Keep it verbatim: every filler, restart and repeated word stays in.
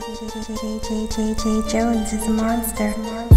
J J J J J J J Jones is a monster.